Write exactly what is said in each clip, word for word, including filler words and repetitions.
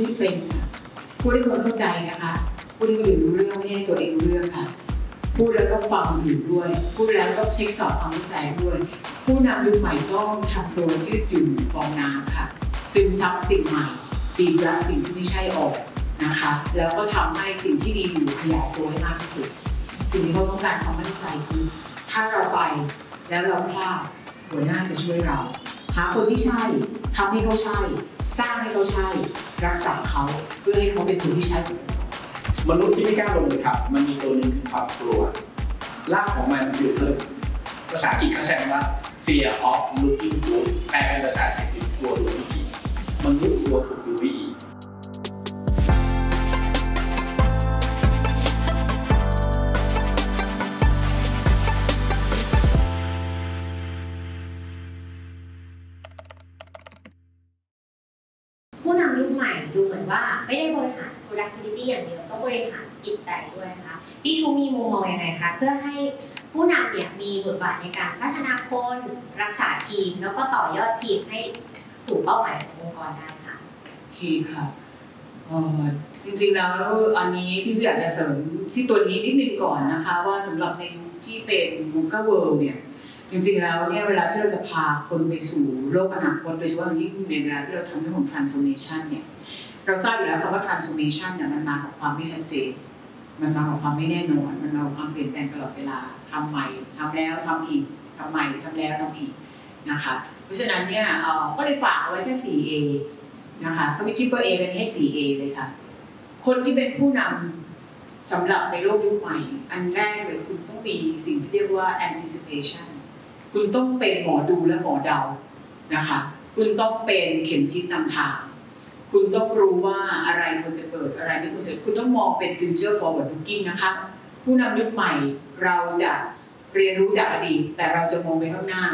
ผู้ที่เป็นผู้ที่คนเข้าใจนะคะผู้ที่อยู่รู้เรื่องไม่ใช่ตัวเองรู้เรื่องค่ะพูดแล้วก็ฟังอยู่ด้วยพูดแล้วก็เช็คสอบความเข้าใจด้วยผู้นำยุคใหม่ต้องทำตัวยืดหยุ่นฟองน้ำค่ะซึมซับสิ่งใหม่ตีบรับสิ่งที่ไม่ใช่ออกนะคะแล้วก็ทำให้สิ่งที่ดีอยู่ขยายตัวให้มากที่สุดสิ่งที่เขาต้องการความมั่นใจคือถ้าเราไปแล้วเราพลาดหัวหน้าจะช่วยเราหาคนที่ใช่ทำให้เขาใช่สร้างให้เขาใช่รักษาเขาเพื่อให้เขาเป็นคนที่ใช่มนุษย์ที่ไม่กล้าลงเลยครับมันมีตัวหนึ่งคือความกลัวรากของมันอยู่ลึกภาษาอังกฤษเขาใช้คำว่า fear of looking good แปลเป็นภาษาไทยคือกลัวดูไม่ดีมนุษย์กลัวถูกดูไม่ดีผู้นำยุคใหม่ดูเหมือนว่าไม่ได้บริหาร productivity อย่างเดียวต้องบริหารจิตใจด้วยนะคะพี่ชูมีมุมมองยังไงคะเพื่อให้ผู้นำเนี่ยมีบทบาทในการพัฒนาคนรักษาทีมแล้วก็ต่อยอดทีมให้สู่เป้าหมายขององค์กรได้ค่ะโอเคค่ะจริงๆแล้วอันนี้พี่อยากจะเสริมที่ตัวนี้นิดนึงก่อนนะคะว่าสำหรับในยุคที่เป็นมุกเกอร์เวิลด์เนี่ยจริงๆแล้วเนี่ยเวลาที่เราจะพาคนไปสู่โลกอนาคตโดยเฉพาะอย่างยิ่งในเวลาที่เราทำเรื่องของ transformation เนี่ยเราทราบอยู่แล้วว่า transformation เนี่ยมันมากับความไม่ชัดเจนมันมากับความไม่แน่นอนมันมากับความเปลี่ยนแปลงตลอดเวลาทำใหม่ทำแล้วทำอีกทำใหม่ทำแล้วทำอีกนะคะเพราะฉะนั้นเนี่ยก็เลยฝากเอาไว้แค่ สี่ เอ นะคะเขามี triple A เป็น สี่ เอ เลยค่ะคนที่เป็นผู้นำสำหรับในโลกยุคใหม่อันแรกเลยคุณต้องมีสิ่งที่เรียกว่า anticipationคุณต้องเป็นหมอดูและหมอเดานะคะคุณต้องเป็นเข็มทิศนำทางคุณต้องรู้ว่าอะไรควรจะเกิดอะไรไม่ควรจะคุณต้องมองเป็น future forward looking นะคะผู้นำยุคใหม่เราจะเรียนรู้จากอดีตแต่เราจะมองไปข้างหน้า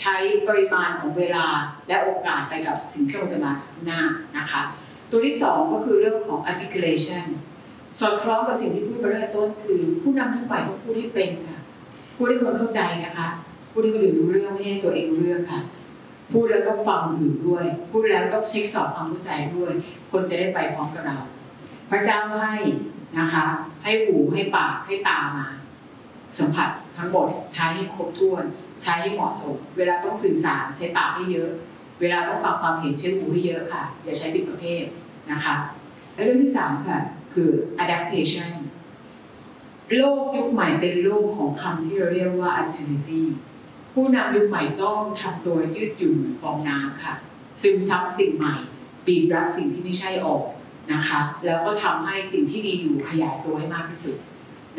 ใช้ปริมาณของเวลาและโอกาสไปกับสิ่งที่เราจะมาข้างหน้านะคะตัวที่สองก็คือเรื่องของ articulation สอดคล้องกับสิ่งที่พูดไปเริ่มต้นคือผู้นำยุคใหม่ต้องพูดให้เป็นค่ะพูดให้คนเข้าใจนะคะพูดให้คนอื่นรู้เรื่องไม่ใช่ตัวเองรู้เรื่องค่ะพูดแล้วต้องฟังคนอื่นด้วยพูดแล้วต้องเช็คสอบความเข้าใจด้วยคนจะได้ไปพร้อมกับเราพระเจ้าให้นะคะให้หูให้ปากให้ตามาสัมผัสทั้งหมดใช้ให้ครบถ้วนใช้ให้เหมาะสมเวลาต้องสื่อสารใช้ปากให้เยอะเวลาต้องฟังความเห็นใช้หูให้เยอะค่ะอย่าใช้ผิดประเภทนะคะและเรื่องที่สามค่ะคือ adaptation โลกยุคใหม่เป็นโลกของคำที่เราเรียกว่า agilityผู้นำยุคใหม่ต้องทำตัวยืดหยุ่นฟองน้ำค่ะซึมซับสิ่งใหม่ปีบรับสิ่งที่ไม่ใช่ออกนะคะแล้วก็ทำให้สิ่งที่ดีอยู่ขยายตัวให้มากที่สุด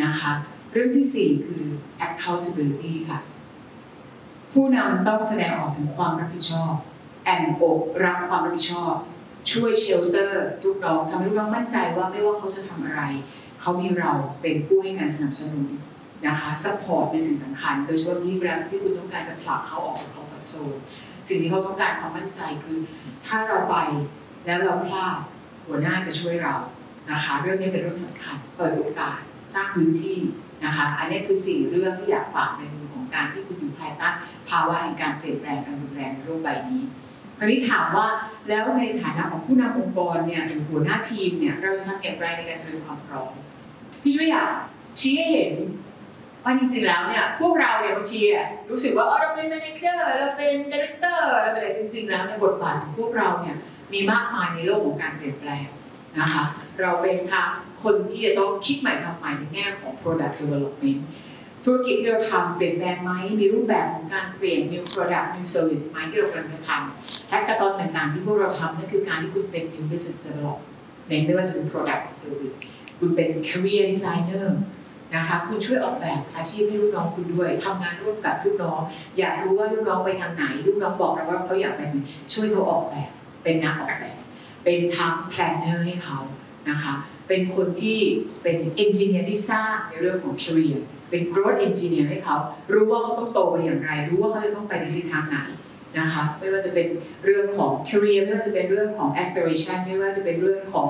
นะคะเรื่องที่สี่คือ accountability ค่ะผู้นำต้องแสดงออกถึงความรับผิดชอบแอนโอบรับความรับผิดชอบช่วยเชลเตอร์ลูกน้องทำให้ลูกน้องมั่นใจว่าไม่ว่าเขาจะทำอะไรเขามีเราเป็นผู้ให้การสนับสนุนนะคะซัพพอร์ตเป็นสิ่งสำคัญโดยเฉพาะที่แบรนด์ที่คุณต้องการจะผลักเขาออกจากคอมฟอร์ทโซนสิ่งที่เขาต้องการความมั่นใจคือถ้าเราไปแล้วเราพลาดหัวหน้าจะช่วยเรานะคะเรื่องนี้เป็นเรื่องสำคัญเปิดโอกาสสร้างพื้นที่นะคะอันนี้คือสี่เรื่องที่อยากฝากในมุมของการที่คุณอยู่ภายใต้ภาวะแห่งการเปลี่ยนแปลงการรุนแรงในโลกใบนี้คราวนี้ถามว่าแล้วในฐานะของผู้นำองค์กรเนี่ยหรือหัวหน้าทีมเนี่ยเราจะทำอย่างไรในการเตรียมความพร้อมพี่ช่วยอยากชี้ให้เห็นว่าจริงๆแล้วเนี่ยพวกเราเนี่ยบางทีรู้สึกว่าเราเป็นแมเนจเจอร์เราเป็นดีเรคเตอร์เราเป็นอะไรจริงๆแล้วในบทบาทของพวกเราเนี่ยมีมากมายในโลกของการเปลี่ยนแปลงนะคะเราเป็นทั้งคนที่จะต้องคิดใหม่ทำใหม่ในแง่ของ product development ธุรกิจที่เราทำเปลี่ยนแปลงไหมมีรูปแบบของการเปลี่ยน new product new service ไหมที่เรากำลังจะทำและขั้นตอนต่างๆที่พวกเราทำนั่นคือการที่คุณเป็น new business development ไม่ว่าจะเป็น product service คุณเป็น career designerนะคะคุณช่วยออกแบบอาชีพให้ลูกน้องคุณด้วยทำงานร่วมกับลูกน้องอยากรู้ว่าลูกน้องไปทางไหนลูกน้องบอกเราว่าเขาอยากไปช่วยเขาออกแบบเป็นนักออกแบบเป็นทั้งแพลนเนอร์ให้เขานะคะเป็นคนที่เป็นเอนจิเนียร์ที่สร้างในเรื่องของแคริเออร์เป็นโกรธเอนจิเนียร์ให้เขารู้ว่าเขาต้องโตไปอย่างไรรู้ว่าเขาจะต้องไปในทิศทางไหนนะคะไม่ว่าจะเป็นเรื่องของแคริเออร์ไม่ว่าจะเป็นเรื่องของ aspiration ไม่ว่าจะเป็นเรื่องของ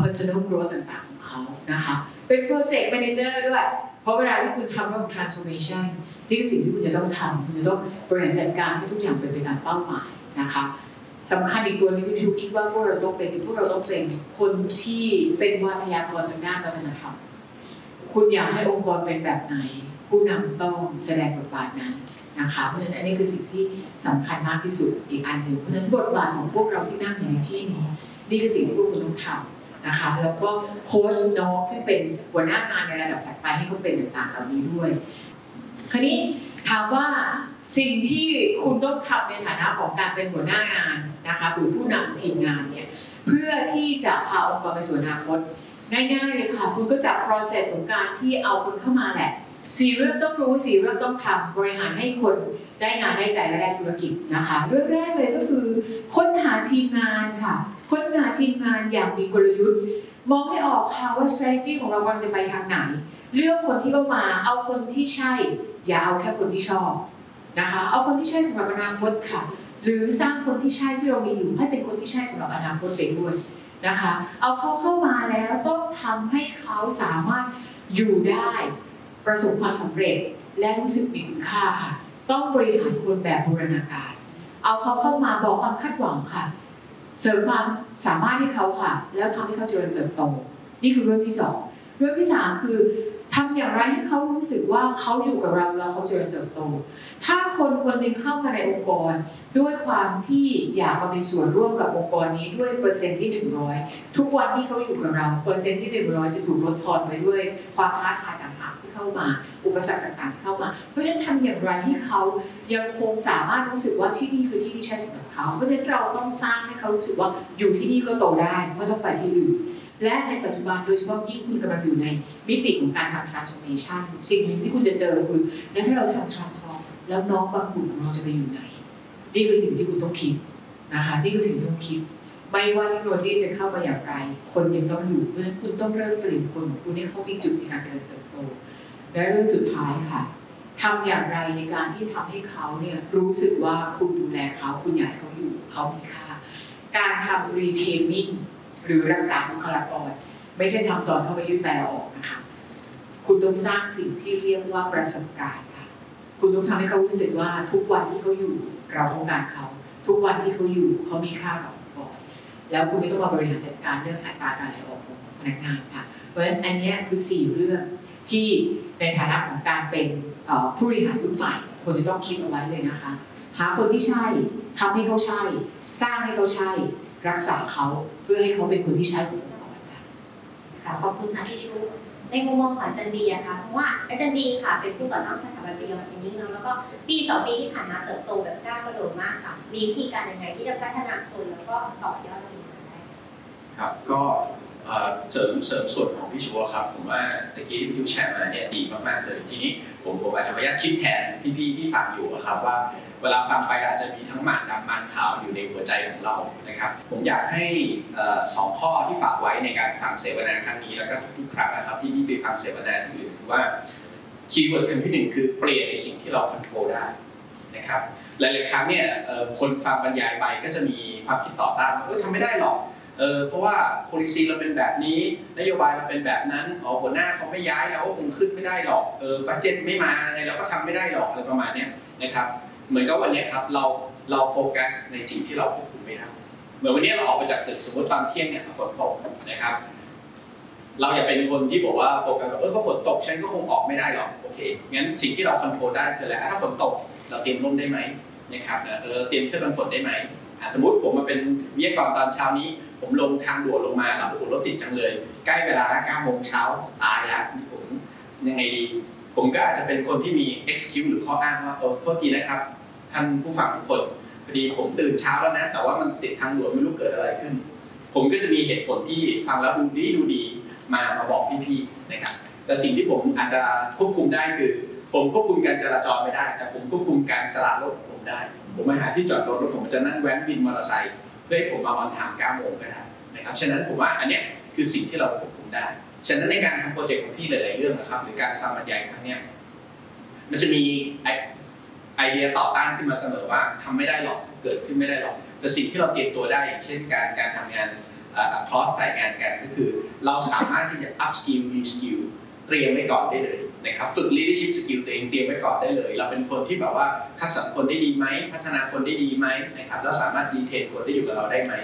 personal growth ต่างๆของเขานะคะเป็นโปรเจกต์แมเนเจอร์ด้วยเพราะเวลาที่คุณทำเรื่อง transformation ที่คือสิ่งที่คุณจะต้องทำคุณจะต้องบริหารจัดการให้ทุกอย่างเป็นไปตามเป้าหมายนะคะ สำคัญอีกตัวนึงที่ชูคิดว่าพวกเราต้องเป็นพวกเราต้องเป็นคนที่เป็นวาทยากรทางด้านวัฒนธรรมคุณอยากให้องค์กรเป็นแบบไหนผู้นำต้องแสดงบทบาทนั้นนะคะเพราะฉะนั้นอันนี้คือสิ่งที่สำคัญมากที่สุดอีกอันหนึ่งเพราะฉะนั้นบทบาทของพวกเราที่นั่งอยู่ในที่นี้นี่คือสิ่งที่พวกคุณต้องทำนะคะแล้วก็โค้ชน้องซึ่งเป็นหัวหน้างานในระดับถัดไปให้เขาเป็นต่างๆเหล่านี้ด้วยคราวนี้ถามว่าสิ่งที่คุณต้องทำในฐานะของการเป็นหัวหน้างานนะคะหรือผู้นำทีมงานเนี่ยเพื่อที่จะพาองค์กรไปสู่อนาคตง่ายๆเลยค่ะคุณก็จับ process ของการที่เอาคนเข้ามาแหละสี่เรื่องต้องรู้สี่เรื่องต้องทำบริหารให้คนได้งานได้ใจและได้ธุรกิจนะคะเรื่องแรกเลยก็คือค้นหาทีมงานค่ะค้นหาทีมงานอย่างมีกลยุทธ์มองให้ออกค่ะว่า strategy ของเราจะไปทางไหนเลือกคนที่เข้ามาเอาคนที่ใช่อย่าเอาแค่คนที่ชอบนะคะเอาคนที่ใช่สำหรับอนาคตค่ะหรือสร้างคนที่ใช่ที่เรามีอยู่ให้เป็นคนที่ใช่สำหรับอนาคตไปด้วยนะคะเอาเขาเข้ามาแล้วต้องทำให้เขาสามารถอยู่ได้ประสบความสำเร็จและรู้สึกมีคุณค่าค่ะต้องบริหารคนแบบบูรณาการเอาเขาเข้ามาบอกความคาดหวังค่ะเสริมความสามารถให้เขาค่ะแล้วทำให้เขาเจริญเติบโตนี่คือเรื่องที่สองเรื่องที่สามคือทำอย่างไรให้เขารู้สึกว่าเขาอยู่กับเราแล้วเขาเจริญเติบโตถ้าคนคนหนึ่งเข้ามาในองค์กรด้วยความที่อยากมามีส่วนร่วมกับองค์กรนี้ด้วยเปอร์เซ็นต์ที่หนึ่งร้อยทุกวันที่เขาอยู่กับเราเปอร์เซ็นต์ที่หนึ่งร้อยจะถูกลดทอนไปด้วยความท้าทายต่างๆที่เข้ามาอุปสรรคต่างๆเข้ามาเพราะฉะนั้นทำอย่างไรให้เขายังคงสามารถรู้สึกว่าที่นี่คือที่ที่ใช่สำหรับเขาเพราะฉะนั้นเราต้องสร้างให้เขารู้สึกว่าอยู่ที่นี่ก็โตได้ไม่ต้องไปที่อื่นและในปัจจุบันโดยเฉพาะยิ่งคุณกำลังอยู่ในมิติของการทำ transformation สิ่งหนึ่งที่คุณจะเจอคือแล้วถ้าเราทำ transform แล้วน้องบางกลุ่มของเราจะไปอยู่ไหนนี่คือสิ่งที่คุณต้องคิดนะคะนี่คือสิ่งที่ต้องคิดไม่ว่าเทคโนโลยีจะเข้ามาอย่างไรคนยังต้องอยู่เพราะฉะนั้นคุณต้องเริ่มเปลี่ยนคนของคุณให้เขามีจุดในการเจริญเติบโตและเรื่องสุดท้ายค่ะทำอย่างไรในการที่ทำให้เขาเนี่ยรู้สึกว่าคุณดูแลเขาคุณอยากให้เขาอยู่เขามีค่าการทำ retainingหรือรักษาบุคลากรไม่ใช่ทำตอนเข้าไปยึดแปลออกนะคะคุณต้องสร้างสิ่งที่เรียกว่าประสบการณ์ค่ะคุณต้องทำให้เขารู้สึกว่าทุกวันที่เขาอยู่เราต้องการเขาทุกวันที่เขาอยู่เขามีค่ากับองค์กรแล้วคุณไม่ต้องมาบริหารจัดการเรื่องอัตราการไหลออกของพนักงานค่ะเพราะฉะนั้นอันนี้คือสี่เรื่องที่ในฐานะของการเป็นผู้บริหารรุ่นใหม่ควรจะต้องคิดเอาไว้เลยนะคะหาคนที่ใช่ทำให้เขาใช่สร้างให้เขาใช่รักษาเขาเพื่อให้เขาเป็นคนที่ใช้ของเราค่ะค่ะขอบคุณค่ะที่รู้ในมุมมองของอาจารย์ดีค่ะเพราะว่าอาจารย์ดีค่ะเป็นผู้ก่อตั้งสถาบันปิยมัติยิ่งแล้วแล้วก็ปีสองปีที่ผ่านมาเติบโตแบบก้าวกระโดดมากค่ะมีวิธีการยังไงที่จะพัฒนาคนแล้วก็ต่อยอดดีมาได้ครับก็เสริมเสริมส่วนของพี่ชัวครับผมว่าตะกี้ที่พี่ชัวแชร์มาเนี่ยดีมากๆเลยทีนี้ผมผมอาจจะพยายามคิดแทนพี่ๆที่ฟังอยู่ครับว่าเวลาฟังไปอาจจะมีทั้งมันดำมันขาวอยู่ในหัวใจของเรานะครับผมอยากให้สองข้อที่ฝากไว้ในการฟังเสวนาครั้งนี้แล้วก็ทุกครั้งนะครับที่พี่ไปฟังเสวนาที่อื่นว่าคีย์เวิร์ดคำที่หนึ่งคือเปลี่ยนในสิ่งที่เราควบคุมได้นะครับหลายๆครั้งเนี่ยคนฟังบรรยายไปก็จะมีความคิดต่อต้านว่าทำไม่ได้หรอกเออเพราะว่าโพลิซีเราเป็นแบบนี้นโยบายเราเป็นแบบนั้นอ๋อหัวหน้าเขาไม่ย้ายเราคงขึ้นไม่ได้หรอกเออบัดเจ็ตไม่มาอะไรเราก็ทำไม่ได้หรอกอะไรประมาณนี้นะครับเหมือนกับวันนี้ครับเราเราโฟกัสในสิ่งที่เราควบคุมไม่ได้เหมือนวันนี้เราออกไปจากตึกสมมติตอนเที่ยงเนี่ยฝนตกนะครับเราอย่าเป็นคนที่บอกว่าโฟกัสว่าเออก็ฝนตกฉันก็คงออกไม่ได้หรอกโอเคงั้นสิ่งที่เราควบคุมได้คืออะไรถ้าฝนตกเราเตรียมร่มได้ไหมนะครับเออเตรียมเสื้อกันฝนได้ไหมสมมติผมมาเป็นวิทยากรตอนเช้านี้ผมลงทางด่วนลงมาแล้วผมรถติดจังเลยใกล้เวลาละเก้าโมงเช้าตายแล้วผมยังไงดีผมก็อาจจะเป็นคนที่มี excuse หรือข้ออ้างว่าเออโทษทีนะครับท่านผู้ฟังทุกคนพอดีผมตื่นเช้าแล้วนะแต่ว่ามันติดทางด่วนไม่รู้เกิดอะไรขึ้นผมก็จะมีเหตุผลที่ฟังแล้วดูดีดูดีมามาบอกพี่ๆนะครับแต่สิ่งที่ผมอาจจะควบคุมได้คือผมควบคุมการจราจรไม่ได้แต่ผมควบคุมการสละรถของผมได้ผมมาหาที่จอดรถแล้วผมจะนั่งแว้นบินมอเตอร์ไซค์เพื่อให้ผมมาออนไทม์เก้าโมงก็ได้นะครับฉะนั้นผมว่าอันเนี้ยคือสิ่งที่เราควบคุมได้ฉะนั้นในการทำโปรเจกต์ของพี่หลายๆเรื่องนะครับหรือการทำบรรยายครั้งนี้มันจะมีไอเดียต่อต้านขึ้นมาเสมอว่าทำไม่ได้หรอกเกิดขึ้นไม่ได้หรอกแต่สิ่งที่เราเตรียมตัวได้อย่างเช่นการการทำงาน cross สายงานกันก็คือเราสามารถที่จะ up skill re skill เตรียมไว้ก่อนได้เลยนะครับฝึก leadership skill ตัวเองเตรียมไว้ก่อนได้เลยเราเป็นคนที่แบบว่าคัดสรรคนได้ดีไหมพัฒนาคนได้ดีไหมนะครับแล้วสามารถดีเทนคนได้อยู่กับเราได้ไหม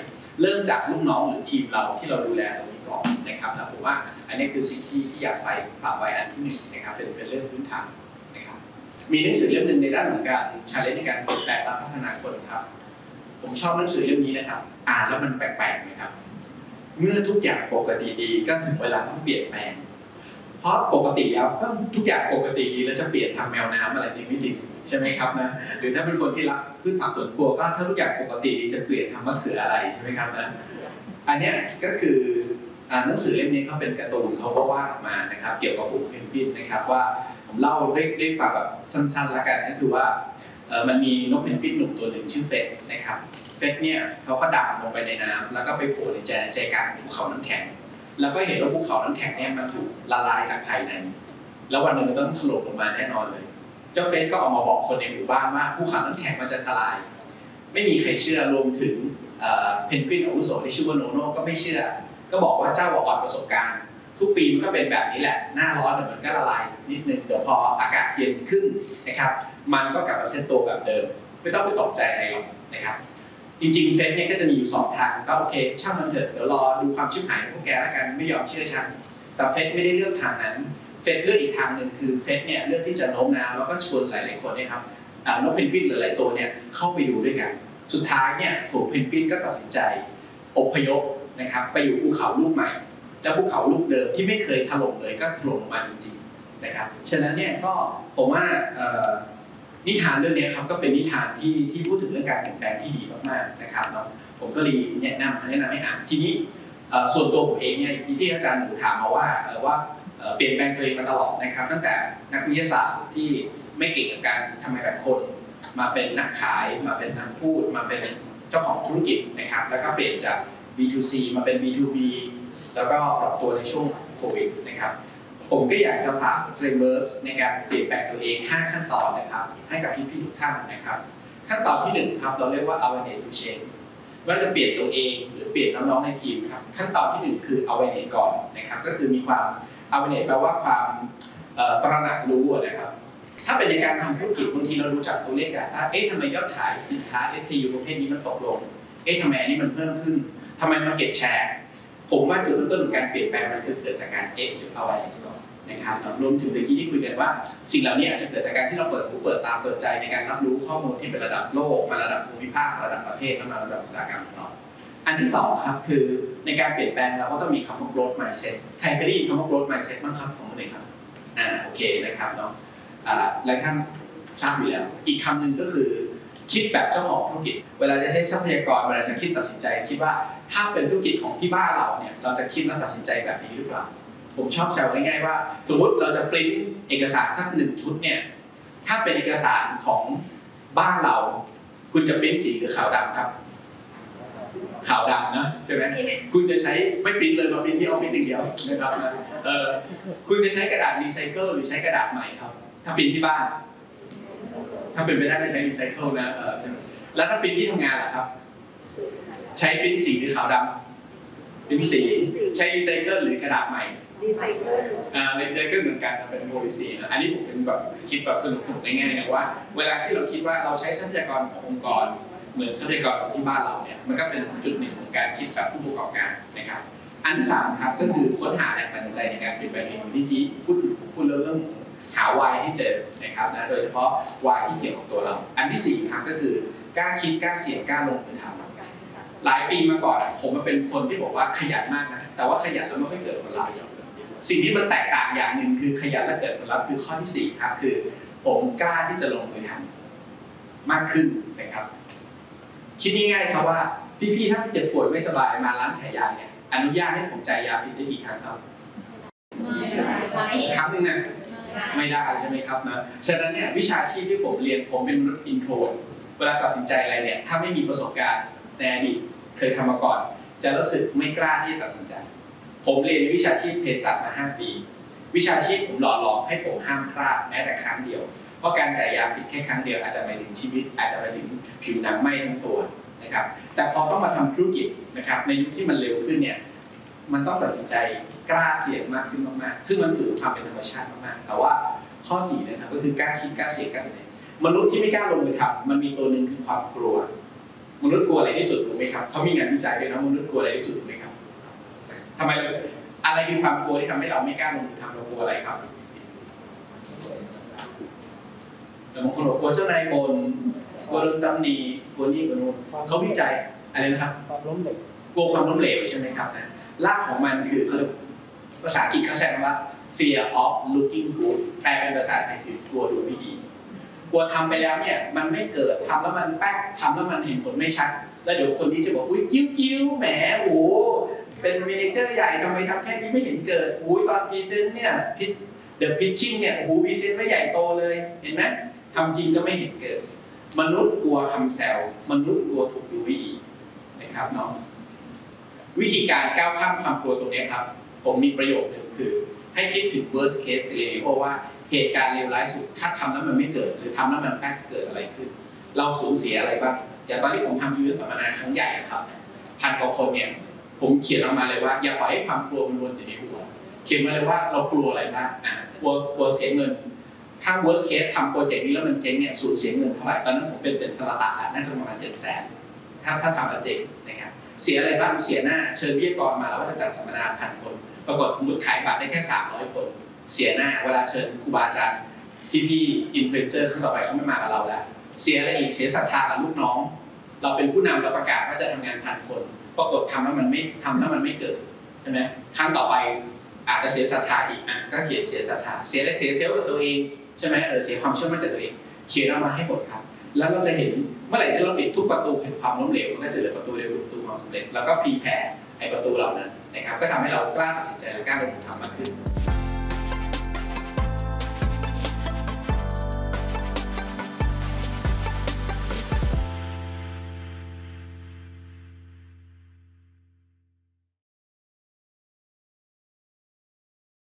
เริ่มจากลูกน้องหรือทีมเราที่เราดูแลตรงนี้ก่อนนะครับแล้วผมว่าอันนี้คือสิ่งที่อยากไปฝากไว้อันที่หนึ่งนะครับเป็นเป็นเรื่องพื้นฐานนะครับมีหนังสือเล่มหนึ่งในด้านของการชาเลนจ์ในการเปลี่ยนแปลงและพัฒนาคนครับผมชอบหนังสือเล่มนี้นะครับอ่านแล้วมันแปลกๆนะครับเมื่อทุกอย่างปกติดีก็ถึงเวลาต้องเปลี่ยนแปลงเพราะปกติแล้วต้องทุกอย่างปกติดีแล้วจะเปลี่ยนทางแมวน้ำอะไรจริงไม่จริงใช่ไหมครับนะหรือถ้าเป็นคนที่รักพืชผักสวนครัวก็ถ้าทุกอย่างปกติดีจะเปลี่ยนทำมะเขืออะไรใช่ไหมครับนะอันนี้ก็คือหนังสือเล่มนี้เขาเป็นการ์ตูนเขาก็วาดออกมานะครับเกี่ยวกับฝูงเพนกวินนะครับว่าผมเล่าได้ได้ฟังแบบสั้นๆละกันก็คือว่ามันมีนกเพนกวินหนุ่มตัวหนึ่งชื่อเฟ็ดนะครับเฟ็ดเนี่ยเขาก็ดำลงไปในน้ำแล้วก็ไปโผล่ในใจใจกลางภูเขาน้ำแข็งแล้วก็เห็นว่าภูเขาน้ำแข็งเนี่ยมันถูกละลายจากภายในแล้ววันหนึ่งมันต้องถล่มลงมาแน่นอนเลยเจ้าเฟสก็ออกมาบอกคนในหมู่บ้านว่าภูเขาน้ำแข็งมันจะละลายไม่มีใครเชื่อรวมถึงเพนกวินอาวุโสที่ชื่อว่าโนโน่ก็ไม่เชื่อก็บอกว่าเจ้าอ่อนประสบการณ์ทุกปีมันก็เป็นแบบนี้แหละหน้าร้อนมันก็ละลายนิดนึงเดี๋ยวพออากาศเย็นขึ้นนะครับมันก็กลับมาเซตตัวแบบเดิมไม่ต้องไปตกใจอะไรหรอกนะครับจริงๆเฟสเนี่ยก็จะมีอยู่สองทางก็โอเคช่างมันเถอะเดี๋ยวรอดูความชิบหายของแกแล้วกันไม่ยอมเชื่อฉันแต่เฟสไม่ได้เลือกทางนั้นเฟสเลือกอีกทางหนึ่งคือเฟสเนี่ยเลือกที่จะโน้มน้าวแล้วก็ชวนหลายๆคนเนี่ยครับนกเพนกวินหลายๆตัวเนี่ยเข้าไปดูด้วยกันสุดท้ายเนี่ยฝูงเพนกวินก็ตัดสินใจอพยพนะครับไปอยู่ภูเขาลูกใหม่แล้วภูเขาลูกเดิมที่ไม่เคยถล่มเลยก็ถล่มลงมาจริงๆนะครับฉะนั้นเนี่ยก็ผมว่านิทานเรื่องนี้ครับก็เป็นนิทานที่ที่พูดถึงเรื่องการเปลี่ยนแปลงที่ดีมากๆนะครับเนาะผมก็เลยแนะนำแนะนำให้อ่านทีนี้ส่วนตัวผมเองเนี่ยที่อาจารย์หนูถามมาว่าว่าเปลี่ยนแปลงตัวเองมาตลอดนะครับตั้งแต่นักวิทยาศาสตร์ที่ไม่เก่งกับการทำงานแบบคนมาเป็นนักขายมาเป็นนักพูดมาเป็นเจ้าของธุรกิจนะครับแล้วก็เปลี่ยนจาก บี ทู ซี มาเป็น บี ทู บี แล้วก็ปรับตัวในช่วงโควิดนะครับผมก็อยากจะฝากเฟรมเวิร์คในการเปลี่ยนแปลงตัวเองห้าขั้นตอนนะครับให้กับพี่พี่ทุกท่านนะครับขั้นตอนที่หนึ่งครับเราเรียกว่า awareness to change ว่าจะเปลี่ยนตัวเองหรือเปลี่ยนน้องๆในทีมครับขั้นตอนที่หนึ่งคือ awareness ก่อนนะครับก็คือมีความ awareness แปลว่าความตระหนักรู้นะครับถ้าเป็นในการทำธุรกิจบางทีเรารู้จักตัวเลขกันว่าเอ๊ะทำไมยอดขายสินค้า เอส เค ยู ประเภทนี้มันตกลงเอ๊ะทำไมอันนี้มันเพิ่มขึ้นทำไม market shareผมว่าจุดเริ่มต้นของการเปลี่ยนแปลงมันคือเกิดจากการเอ็กซ์หรือ awareness ก่อนนะครับรวมถึงเมื่อกี้ที่คุยกันว่าสิ่งเหล่านี้อาจจะเกิดจากการที่เราเปิดหูเปิดตาเปิดใจในการรับรู้ข้อมูลที่เป็นระดับโลกมาระดับภูมิภาคระดับประเทศและมาระดับอุตสาหกรรมของเราอันที่สองครับคือในการเปลี่ยนแปลงเราก็ต้องมีคำว่า growth mindset ใครเคยได้ยินคำว่า growth mindset บ้างครับของคนไหนครับอ่าโอเคนะครับเนาะอ่าหลายท่านทราบอยู่แล้วอีกคำหนึ่งก็คือคิดแบบเจ้าของธุรกิจเวลาจะใช้ทรัพยากรเวลาจะคิดตัดสินใจคิดว่าถ้าเป็นธุรกิจของที่บ้านเราเนี่ยเราจะคิดและตัดสินใจแบบนี้หรือเปล่าผมชอบแซวง่ายๆว่าสมมติเราจะปริ้นเอกสารสักหนึ่งชุดเนี่ยถ้าเป็นเอกสารของบ้านเราคุณจะปริ้นสีหรือขาวดำครับขาวดำนะใช่ไหมคุณจะใช้ไม่ปริ้นเลยมาปริ้นที่ออฟฟิศอย่างเดียวนะครับเออคุณจะใช้กระดาษรีไซเคิลหรือใช้กระดาษใหม่ครับถ้าปริ้นที่บ้านถ้าเป็นไปได้ก็ใช้รีไซเคิลนะแล้วถ้าเป็นที่ทำงานล่ะครับใช้เป็นสีหรือขาวดำเป็นสีใช้รีไซเคิลหรือกระดาษใหม่รีไซเคิลอ่ารีไซเคิลเหมือนกันเป็นโพลิซีนะอันนี้ผมเป็นแบบคิดแบบสนุกสนุกง่ายๆนะว่าเวลาที่เราคิดว่าเราใช้ทรัพยากรขององค์กรเหมือนทรัพยากรของที่บ้านเราเนี่ยมันก็เป็นจุดหนึ่งของการคิดแบบผู้ประกอบการนะครับอันที่สามครับก็คือค้นหาแรงบันดาลใจในการเปลี่ยนแปลงที่ที่พูดพูดเรื่องหาวายที่เจอนะครับนะโดยเฉพาะวายที่เกี่ยวกับตัวเราอันที่สี่ครับก็คือกล้าคิดกล้าเสี่ยงกล้าลงมือทำหลายปีมาก่อนผมมันเป็นคนที่บอกว่าขยันมากนะแต่ว่าขยันแล้วไม่ค่อยเกิดผลลัพธ์สิ่งที่มันแตกต่างอย่างหนึ่งคือขยันและเกิดผลลัพธ์คือข้อที่สี่ครับคือผมกล้าที่จะลงมือทำมากขึ้นนะครับคิดง่ายๆครับว่าพี่ๆถ้าเจ็บปวดไม่สบายมาร้านขายยาเนี่ยอนุญาตให้ผมจ่ายยาผิดได้กี่ครั้งครับครั้งหนึ่งนะไม่ได้ใช่ไหมครับนะฉะนั้นเนี่ยวิชาชีพที่ผมเรียนผมเป็นมนุษย์อินโทรดเวลาตัดสินใจอะไรเนี่ยถ้าไม่มีประสบการณ์ในอดีตเคยทำมาก่อนจะรู้สึกไม่กล้าที่จะตัดสินใจผมเรียนวิชาชีพเภสัชมาห้าปีวิชาชีพผมหล่อหลอมให้ผมห้ามพลาดแม้แต่ครั้งเดียวเพราะการจ่ายยาผิดแค่ครั้งเดียวอาจจะไปถึงชีวิตอาจจะไปถึงผิวหนังไหม้ทั้งตัวนะครับแต่พอต้องมาทำธุรกิจนะครับในยุคที่มันเร็วขึ้นเนี่ย มันต้องตัดสินใจกล้าเสี่ยงมากขึ้นมากๆซึ่งมันถือความเป็นธรรมชาติมากๆแต่ว่าข้อสี่นะครับก็คือกล้าคิดกล้าเสี่ยงกล้าอะไรมนุษย์ที่ไม่กล้าลงมือทำมันมีตัวหนึ่งคือความกลัวมนุษย์กลัวอะไรที่สุดรู้ไหมครับเขามีงานวิจัยด้วยนะมนุษย์กลัวอะไรที่สุดรู้ไหมครับทำไมอะไรคือความกลัวที่ทำให้เราไม่กล้าลงมือทำเรากลัวอะไรครับแต่บางคนบอกกลัวเจ้านายบ่นกลัวโดนตำหนิกลัวนี่กลัวโน่นเขาวิจัยอะไรนะครับความล้มเหลวกลัวความล้มเหลวใช่ไหมครับนะรากของมันคือคือภาษาอังกฤษเขาใช้คำว่า fear of looking good แปลเป็นภาษาไทยคือกลัวดูไม่ดีกลัวทำไปแล้วเนี่ยมันไม่เกิดทำแล้วมันแป๊กทำแล้วมันเห็นผลไม่ชัดแล้วเดี๋ยวคนนี้จะบอกอุ้ยกิ้วกิ้วแหมโอ้เป็นเมเนเจอร์ใหญ่ทำไมทำแค่นี้ไม่เห็นเกิดอุ้ยตอนพรีเซนต์เนี่ยพิชเดอะพิชชิ่งเนี่ยโอ้พรีเซนต์ไม่ใหญ่โตเลยเห็นไหมทำจริงก็ไม่เห็นเกิดมนุษย์กลัวคำแซวมนุษย์กลัวถูกดูไม่ดีนะครับน้องวิธีการก้าวข้ามความกลัวตรงนี้ครับผมมีประโยคหนึ่งคือให้คิดถึง worst case scenario ว่าเหตุการณ์เลวร้ายสุดถ้าทำแล้วมันไม่เกิดหรือทำแล้วมันแป๊กเกิดอะไรขึ้นเราสูญเสียอะไรบ้างอย่างตอนที่ผมทำยูทูบสัมมนาครั้งใหญ่ครับพันกว่าคนเนี่ยผมเขียนออกมาเลยว่าอย่าปล่อยให้ความกลัวมันวนอยู่ในหัวเขียนมาเลยว่าเรากลัวอะไรบ้างอ่ะกลัวกลัวเสียเงินถ้า worst case ทำโปรเจกต์นี้แล้วมันเจ๊งเนี่ยสูญเสียเงินเท่าไหร่ตอนนั้นผมเป็นเศรษฐศาสตร์น่าจะประมาณเจ็ดแสนถ้าถ้าทำโปรเจกต์นะครับเสียอะไรบ้างเสียหน้าเชิญวิทยากรมาแล้วจะจัดสัมมนาพันคนปรากฏหมดขายบัตรได้แค่สามร้อยคนเสียหน้าเวลาเชิญครูบาอาจารย์ที่พี่อินฟลูเอนเซอร์ครั้งต่อไปเขาไม่มากับเราแล้วเสียอะไรอีกเสียศรัทธากับลูกน้องเราเป็นผู้นำเราประกาศว่าจะทำงานพันคนปรากฏทำแล้วมันไม่ทำแล้วมันไม่เกิดใช่ไหมครั้งต่อไปอาจจะเสียศรัทธาอีกอ่ะก็เขียนเสียศรัทธาเสียอะไรเสียเซลล์กับตัวเองใช่ไหมเออเสียความเชื่อมั่นกับตัวเองเขียนออกมาให้หมดครับแล้วเราจะเห็นเมื่อไหร่ที่เราปิดทุกประตูแห่งความล้มเหลวก็จะเหลือประตูเดียวประตูความสำเร็จแล้วก็พีแผ่ไอประตูเรานั้นนะครับก็ทำให้เรากล้าตัดสินใจและกล้าลงมือทำมากขึ้น